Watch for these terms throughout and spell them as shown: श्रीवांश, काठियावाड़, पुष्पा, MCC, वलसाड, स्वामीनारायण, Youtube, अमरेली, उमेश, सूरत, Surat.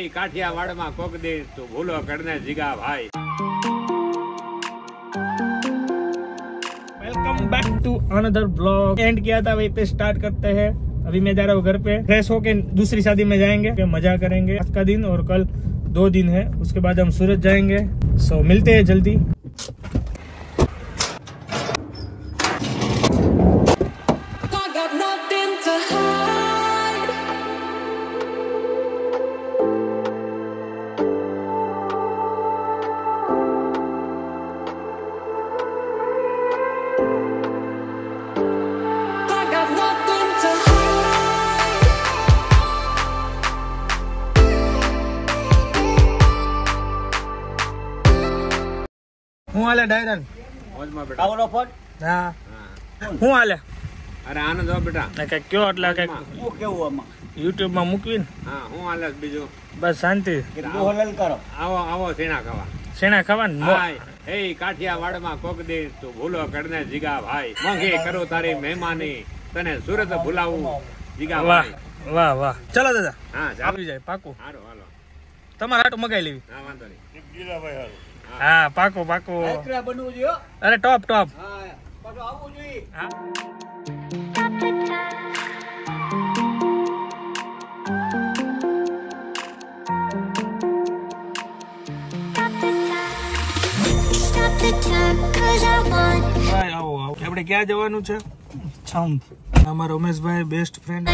नहीं काठियावाड़ में कोक दे तो भूलो करने जिगा भाई। Welcome back to another blog. And किया था वही पे स्टार्ट करते हैं। अभी मैं जा रहा हूँ घर पे, फ्रेश होके दूसरी शादी में जाएंगे, मजा करेंगे। आज का दिन और कल 2 दिन है, उसके बाद हम सूरत जाएंगे। सो मिलते हैं जल्दी। हूं आले डायरन मौज में बेटा आवलो फोन हां हूं आले अरे आनंद हो बेटा કે કયો એટલે કે ઓ કેવું આમાં YouTube માં મૂકવીન હા હું આલે બીજો બસ શાંતિ દોહલલ કરો આવો આવો સેણા ખાવા ને એ કાઠિયાવાડ માં કોક દે તો ભૂલો કરને જીગા ભાઈ માંગે કરો તારી મહેમાની તને સુરત ભૂલાવું જીગા ભાઈ વાહ વાહ ચલો દાદા હા આવી જાય પાકો હાલો હાલો તમારા હાટુ મગાઈ લેવી હા વાંધો નહીં જીગા ભાઈ હાલો हाँ पाको पाको अरे टॉप टॉप आपने क्या जवानू छे छाउंड हमारा उमेश भाई बेस्ट फ्रेंड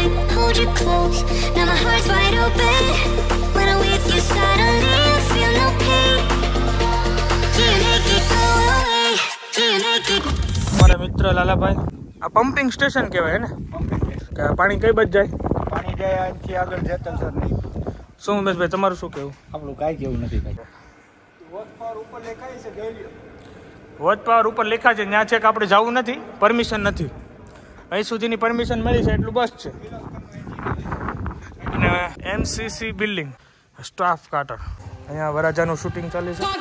हमारा मित्र लाला भाई आ पंपिंग स्टेशन कहवाय ने के पानी कई बज जाए पानी जाए आंची आगळ जेतल सर नहीं सो उमेश भाई તમારું શું કહેવું આપણું કાઈ કહેવું નથી કાઈ વોચ પાવર ઉપર લખાય છે ગેલિયો વોચ પાવર ઉપર લખા છે ન્યા છે કે આપણે જવું નથી પરમિશન નથી અહીં સુધીની પરમિશન મળી છે એટલું બસ છે અને MCC બિલ્ડિંગ સ્ટાફ ક્વાર્ટર અહીંયા વરાજાનું શૂટિંગ ચાલે છે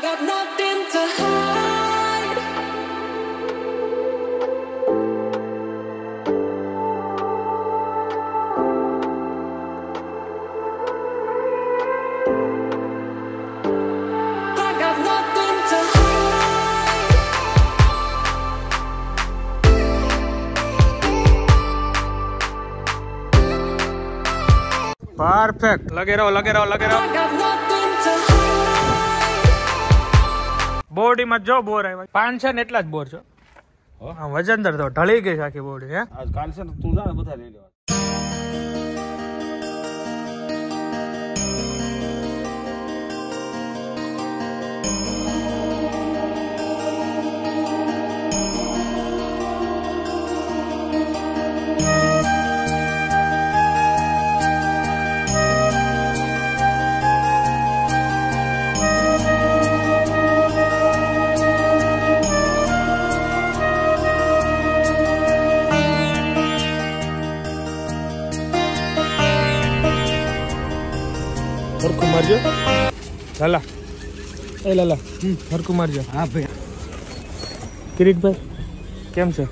परफेक्ट। लगे रहो बॉडी मत जो बोर है भाई 500 ने એટલા જ બોર છો હા વજન દર તો ઢળી ગઈ આખી બોડી હે આજ કાલ છે તું જા ને બધા લઈ લેવા लाला ए लाला हर कुमार जी हां भाई किरिक भाई કેમ છે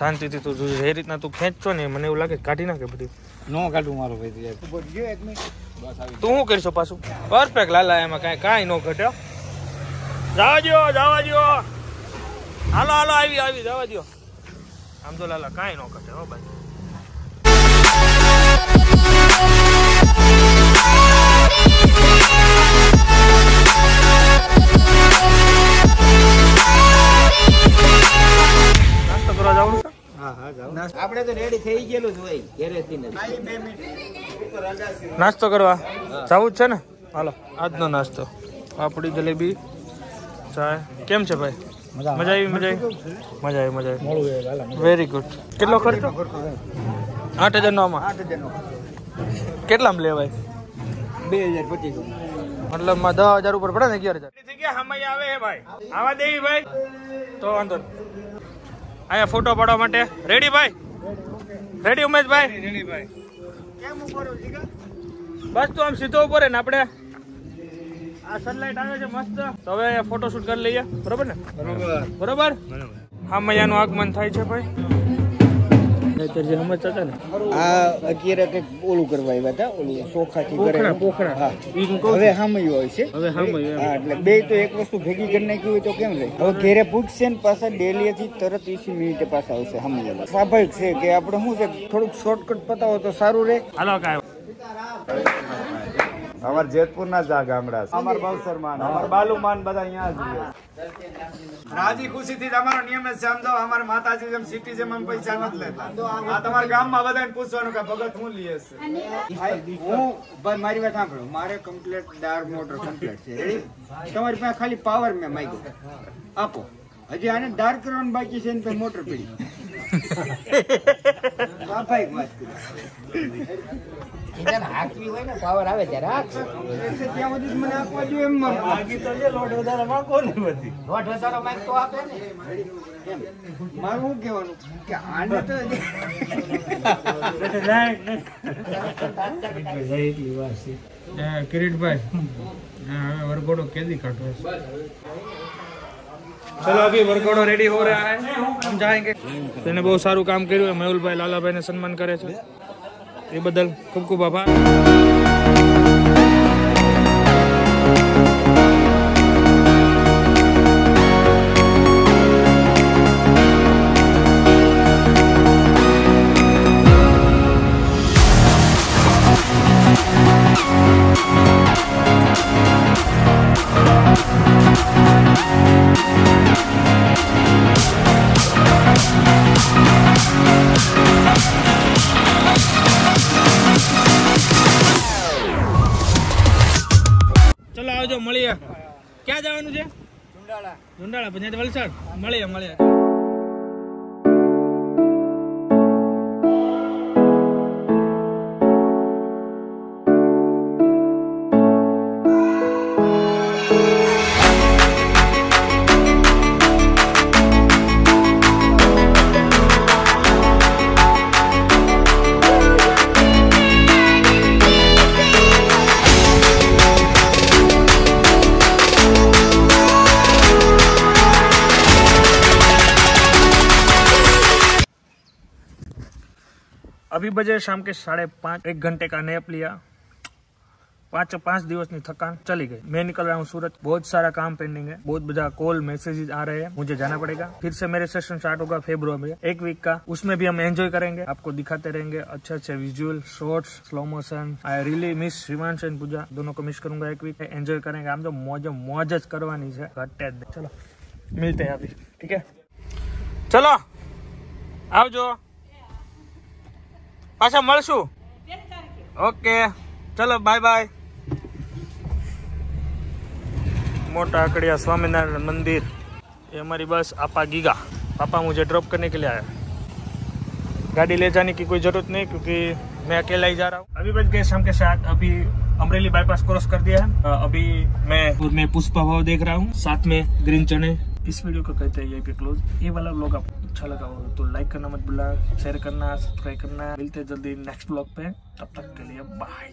शांति थी तू जे रीतना तू खेंचो ने मने એવું લાગે કાઢી નાખે બધી નો કાઢું મારો ભાઈ યાર તું બધી એક મિનિટ બસ આવી તું હું કરશો પાછું પરફેક્ટ લાલા એમાં કાઈ નો ઘટ્યો જાવા જો હાલો આવી જાવા જો આમ તો લાલા કાઈ નો ઘટે હો ભાઈ આપણે તો રેડી થઈ ગયેલું જ હોય ઘરેથી ને ભાઈ 2 મિનિટ ઉપર અંદાજ નાસ્તો કરવા જાવું છે ને હાલો આજનો નાસ્તો આપડી જલેબી ચાય કેમ છે ભાઈ મજા આવી વેરી ગુડ કેટલો ખર્ચો 8,009 માં 8,009 કેટલામાં લેવાય? 2,025 मतलब માં 10,000 ઉપર પડે ને 11,000 થઈ ગયા સમય આવે હે ભાઈ આવા દેવી ભાઈ તો વાંધો આયા ફોટો પાડવા માટે રેડી ભાઈ રેડી ઉમેશભાઈ રેડી ભાઈ કેમ ઉપર હો જીગા બસ તો આમ સીધો ઉપર હે ને આપણે આ સનલાઈટ આવે છે મસ્ત તો હવે ફોટો શૂટ કરી લઈએ બરોબર ને બરોબર બરોબર સમય નું આગમન થાય છે ભાઈ તરજે સમજતા હતા ને આ અકીરા કે ઓલું કરવા આવ્યા હતા ઓલું સોખાથી કરે પોખરા હા હવે સામયો હોય છે હવે સામયો હા એટલે બે તો એક વસ્તુ ભેગી કરી નાખી હોય તો કેમ રહે હવે ઘરે પૂછશે ને પાછા ડેલી થી તરત 20 મિનિટે પાછા આવશે સામયો સ્વાભાવિક છે કે આપણે શું છે થોડુંક શોર્ટકટ પતાવો તો સારું રહે હાલો કાય અમાર જેતપુરના જ આ ગામડા છે અમાર બાવસરમાન અમાર બાલુમાન બધા અહીંયા જ રાજી ખુશીથી તમારો નિયમ છે સમજો અમાર માતાજી જેમ સિટી જેમ અમે પૈસા ન લેતા આ તમાર ગામમાં બધાને પૂછવાનું કે ભગત હું લીએ છે હું ભાઈ મારી વાત સાંભળો મારે કમ્પ્લીટ ડાર મોટર કમ્પ્લીટ છે રેડી તમારી પાસે ખાલી પાવર મે માંગ્યો આપો હજી આને ડાર કરવાનું બાકી છે ને તો મોટર પડી બાપા એક વાત કરી જેન હાકવી હોય ને પાવર આવે ત્યારે ત્યાં સુધી મને આપવા જો એમ લાગી તો જે લોટ વધારે માંગો ને બધી લોટ વધારે માંગ તો આપે ને એમ મારું હું કહેવાનું કે આને તો એટલી વાત છે કિરીટભાઈ હવે વરઘોડો કેદી કાઢો चलो अभी वर्कआउट रेडी हो रहा है हम जाएंगे तेने बहुत सारू काम કર્યું મેહુલ ભાઈ લાલા ભાઈ ને સન્માન કરે છે ये बदल खूब खूब आभार क्या जावानु छे झुंडाळा झुंडाळा पंचायत वलसाड मळे मळे अभी बजे शाम के 5:30 एक घंटे का नैप लिया 5 दिवस की थकान चली गई। मैं निकल रहा हूँ सूरत बहुत सारा काम पेंडिंग है बहुत बजा कॉल मैसेजेस आ रहे हैं मुझे जाना पड़ेगा फिर से मेरे सेशन स्टार्ट होगा फेब्रुअरी में 1 वीक का उसमें भी हम एंजॉय करेंगे आपको दिखाते रहेंगे अच्छे visual shorts slow motion I really miss श्रीवांश and Pooja दोनों को मिस करूंगा 1 वीक एंजॉय करेंगे हम तो मौज करवानी है घटे चलो मिलते हैं अभी ठीक है चलो आओ जो पाछा मळशु ओके चलो बाय बाय मोटा आकड़िया स्वामीनारायण मंदिर ये हमारी बस आपा गीगा पापा मुझे ड्रॉप करने के लिए आया गाड़ी ले जाने की कोई जरूरत नहीं क्योंकि मैं अकेला ही जा रहा हूँ। अभी बज गए शाम के 7 अभी अमरेली बाईपास क्रॉस कर दिया है अभी मैं पुष्पा भाव देख रहा हूँ साथ में ग्रीन चने इस वीडियो को कहते हैं ये पे क्लोज ये वाला व्लॉग आपको अच्छा लगा हो तो लाइक करना मत भूलना शेयर करना सब्सक्राइब करना मिलते हैं जल्दी नेक्स्ट व्लॉग पे तब तक के लिए बाय।